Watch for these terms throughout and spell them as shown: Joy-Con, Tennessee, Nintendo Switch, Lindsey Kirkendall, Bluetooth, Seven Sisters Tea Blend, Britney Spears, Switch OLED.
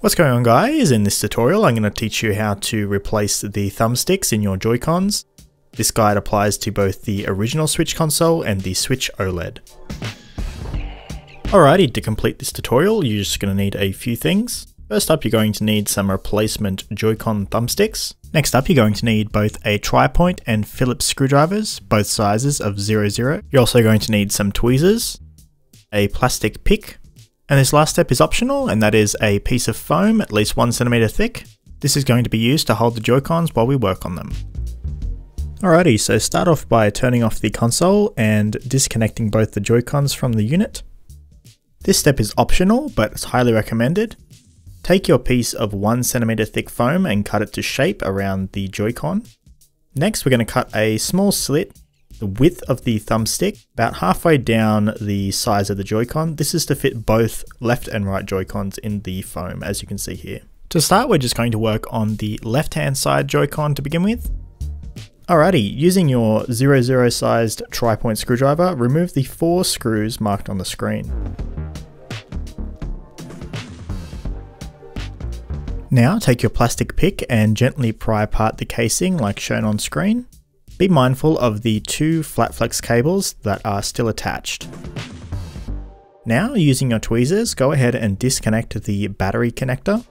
What's going on, guys? In this tutorial I'm going to teach you how to replace the thumbsticks in your Joy-Cons. This guide applies to both the original Switch console and the Switch OLED. Alrighty, to complete this tutorial you're just going to need a few things. First up, you're going to need some replacement Joy-Con thumbsticks. Next up, you're going to need both a tri-point and Phillips screwdrivers, both sizes of 0.0. You're also going to need some tweezers, a plastic pick, and this last step is optional, and that is a piece of foam at least 1 centimeter thick. This is going to be used to hold the Joy-Cons while we work on them. Alrighty, so start off by turning off the console and disconnecting both the Joy-Cons from the unit. This step is optional, but it's highly recommended. Take your piece of 1 centimeter thick foam and cut it to shape around the Joy-Con. Next, we're going to cut a small slit the width of the thumbstick, about halfway down the size of the Joy-Con. This is to fit both left and right Joy-Cons in the foam, as you can see here. To start, we're just going to work on the left-hand side Joy-Con to begin with. Alrighty, using your 0.0 sized tri-point screwdriver, remove the 4 screws marked on the screen. Now, take your plastic pick and gently pry apart the casing like shown on screen. Be mindful of the 2 flat flex cables that are still attached. Now, using your tweezers, go ahead and disconnect the battery connector.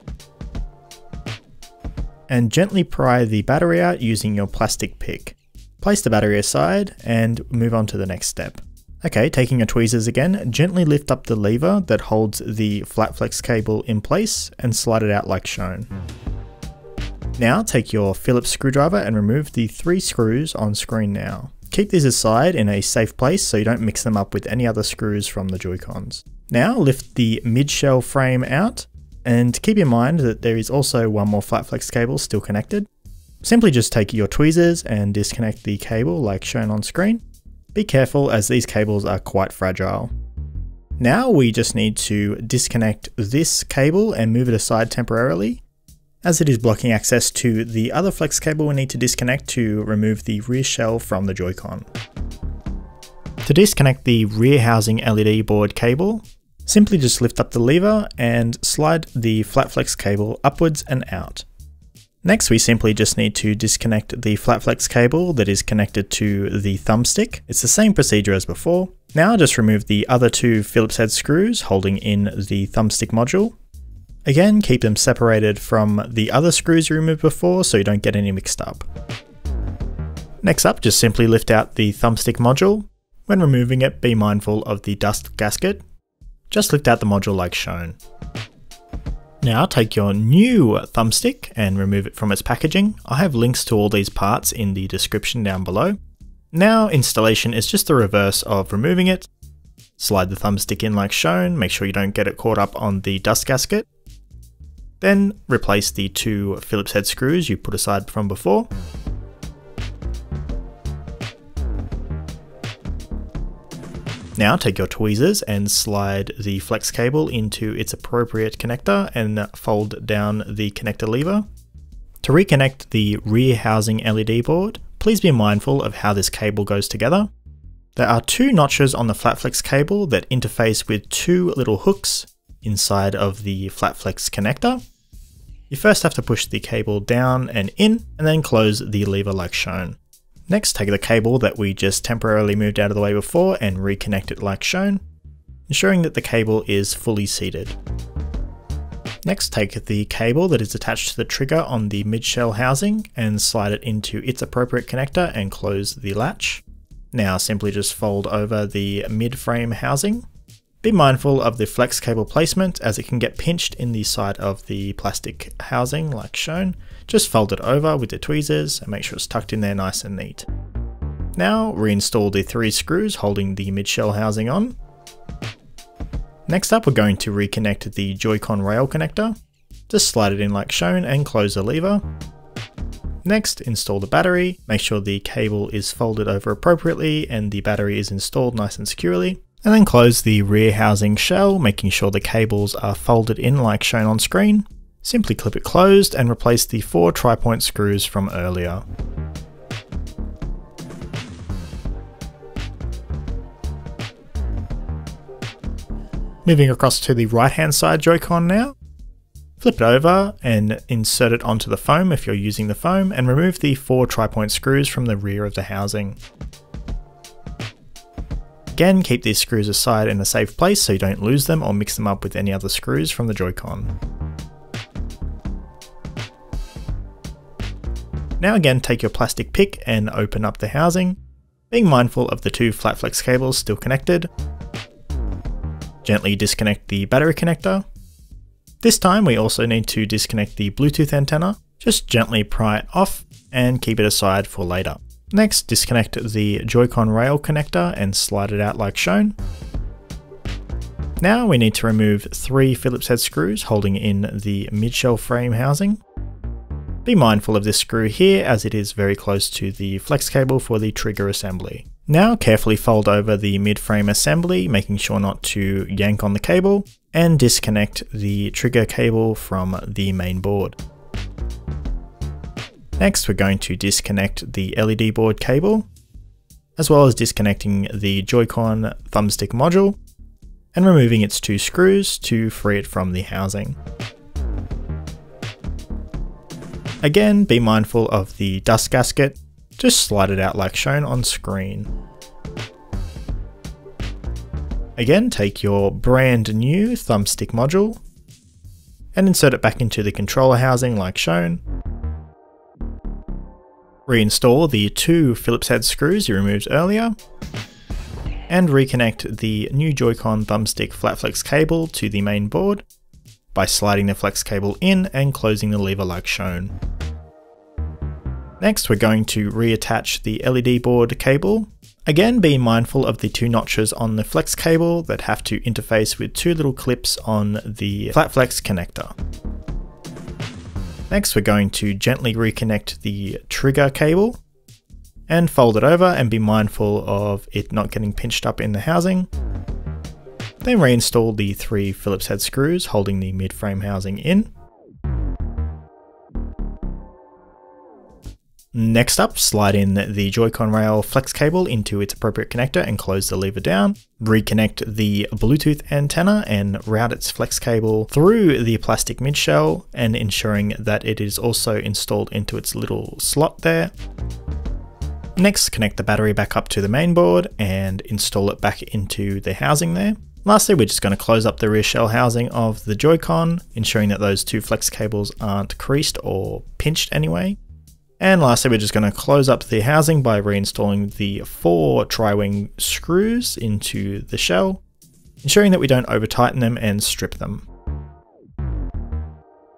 And gently pry the battery out using your plastic pick. Place the battery aside and move on to the next step. Okay, taking your tweezers again, gently lift up the lever that holds the flat flex cable in place and slide it out like shown. Now take your Phillips screwdriver and remove the 3 screws on screen now. Keep these aside in a safe place so you don't mix them up with any other screws from the Joy-Cons. Now lift the mid-shell frame out, and keep in mind that there is also 1 more flat flex cable still connected. Simply just take your tweezers and disconnect the cable like shown on screen. Be careful as these cables are quite fragile. Now we just need to disconnect this cable and move it aside temporarily, as it is blocking access to the other flex cable we need to disconnect to remove the rear shell from the Joy-Con. To disconnect the rear housing LED board cable, simply just lift up the lever and slide the flat flex cable upwards and out. Next, we simply just need to disconnect the flat flex cable that is connected to the thumbstick. It's the same procedure as before. Now just remove the other 2 Phillips head screws holding in the thumbstick module. Again, keep them separated from the other screws you removed before so you don't get any mixed up. Next up, just simply lift out the thumbstick module. When removing it, be mindful of the dust gasket. Just lift out the module like shown. Now take your new thumbstick and remove it from its packaging. I have links to all these parts in the description down below. Now installation is just the reverse of removing it. Slide the thumbstick in like shown, make sure you don't get it caught up on the dust gasket. Then replace the 2 Phillips head screws you put aside from before. Now take your tweezers and slide the flex cable into its appropriate connector and fold down the connector lever. To reconnect the rear housing LED board, please be mindful of how this cable goes together. There are 2 notches on the flat flex cable that interface with 2 little hooks inside of the flat flex connector. You first have to push the cable down and in, and then close the lever like shown. Next, take the cable that we just temporarily moved out of the way before and reconnect it like shown, ensuring that the cable is fully seated. Next, take the cable that is attached to the trigger on the mid-shell housing and slide it into its appropriate connector and close the latch. Now simply just fold over the mid-frame housing. Be mindful of the flex cable placement as it can get pinched in the side of the plastic housing like shown. Just fold it over with the tweezers and make sure it's tucked in there nice and neat. Now reinstall the 3 screws holding the mid-shell housing on. Next up, we're going to reconnect the Joy-Con rail connector. Just slide it in like shown and close the lever. Next, install the battery. Make sure the cable is folded over appropriately and the battery is installed nice and securely. And then close the rear housing shell, making sure the cables are folded in like shown on screen. Simply clip it closed and replace the 4 tri-point screws from earlier. Moving across to the right-hand side Joy-Con now. Flip it over and insert it onto the foam if you're using the foam, and remove the 4 tri-point screws from the rear of the housing. Again, keep these screws aside in a safe place so you don't lose them or mix them up with any other screws from the Joy-Con. Now again, take your plastic pick and open up the housing, being mindful of the 2 flat flex cables still connected. Gently disconnect the battery connector. This time we also need to disconnect the Bluetooth antenna. Just gently pry it off and keep it aside for later. Next, disconnect the Joy-Con rail connector and slide it out like shown. Now we need to remove 3 Phillips head screws holding in the mid-shell frame housing. Be mindful of this screw here as it is very close to the flex cable for the trigger assembly. Now carefully fold over the mid-frame assembly, making sure not to yank on the cable, and disconnect the trigger cable from the main board. Next, we're going to disconnect the LED board cable, as well as disconnecting the Joy-Con thumbstick module and removing its 2 screws to free it from the housing. Again, be mindful of the dust gasket, just slide it out like shown on screen. Again, take your brand new thumbstick module and insert it back into the controller housing like shown. Reinstall the 2 Phillips head screws you removed earlier and reconnect the new Joy-Con thumbstick flat flex cable to the main board by sliding the flex cable in and closing the lever like shown. Next, we're going to reattach the LED board cable. Again, be mindful of the 2 notches on the flex cable that have to interface with 2 little clips on the flat flex connector. Next, we're going to gently reconnect the trigger cable and fold it over and be mindful of it not getting pinched up in the housing. Then reinstall the 3 Phillips head screws holding the mid-frame housing in. Next up, slide in the Joy-Con rail flex cable into its appropriate connector and close the lever down. Reconnect the Bluetooth antenna and route its flex cable through the plastic midshell and ensuring that it is also installed into its little slot there. Next, connect the battery back up to the main board and install it back into the housing there. Lastly, we're just going to close up the rear shell housing of the Joy-Con, ensuring that those 2 flex cables aren't creased or pinched anyway. And lastly, we're just going to close up the housing by reinstalling the 4 tri-wing screws into the shell, ensuring that we don't over tighten them and strip them.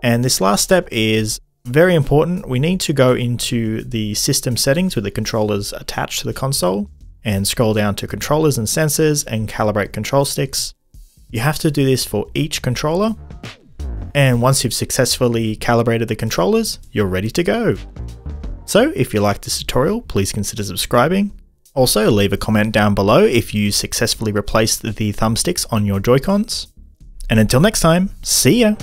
And this last step is very important. We need to go into the system settings with the controllers attached to the console and scroll down to controllers and sensors and calibrate control sticks. You have to do this for each controller. And once you've successfully calibrated the controllers, you're ready to go. So if you liked this tutorial, please consider subscribing. Also, leave a comment down below if you successfully replaced the thumbsticks on your Joy-Cons. And until next time, see ya!